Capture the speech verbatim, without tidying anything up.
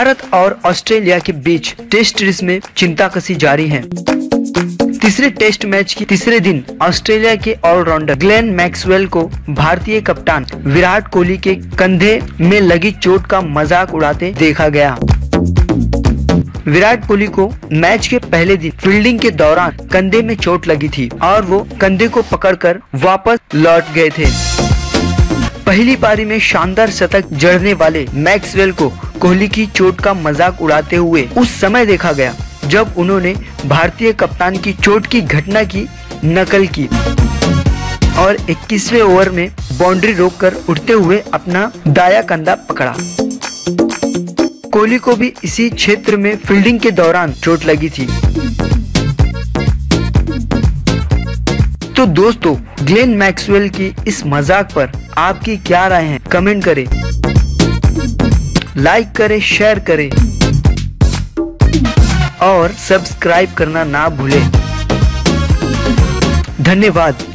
भारत और ऑस्ट्रेलिया के बीच test series में चिंता कसी जारी है। तीसरे टेस्ट मैच के तीसरे दिन ऑस्ट्रेलिया के ऑलराउंडर ग्लेन मैक्सवेल को भारतीय कप्तान विराट कोहली के कंधे में लगी चोट का मजाक उड़ाते देखा गया। विराट कोहली को मैच के पहले दिन फील्डिंग के दौरान कंधे में चोट लगी थी और वो कंधे को पकड़कर वापस लौट गए थे। पहली पारी में शानदार शतक जड़ने वाले मैक्सवेल को कोहली की चोट का मजाक उड़ाते हुए उस समय देखा गया जब उन्होंने भारतीय कप्तान की चोट की घटना की नकल की और इक्कीसवें ओवर में बाउंड्री रोककर उठते हुए अपना दाया कंधा पकड़ा। कोहली को भी इसी क्षेत्र में फील्डिंग के दौरान चोट लगी थी। तो दोस्तों, ग्लेन मैक्सवेल की इस मजाक पर आपकी क्या राय है? कमेंट करें, लाइक करें, शेयर करें और सब्सक्राइब करना ना भूलें। धन्यवाद।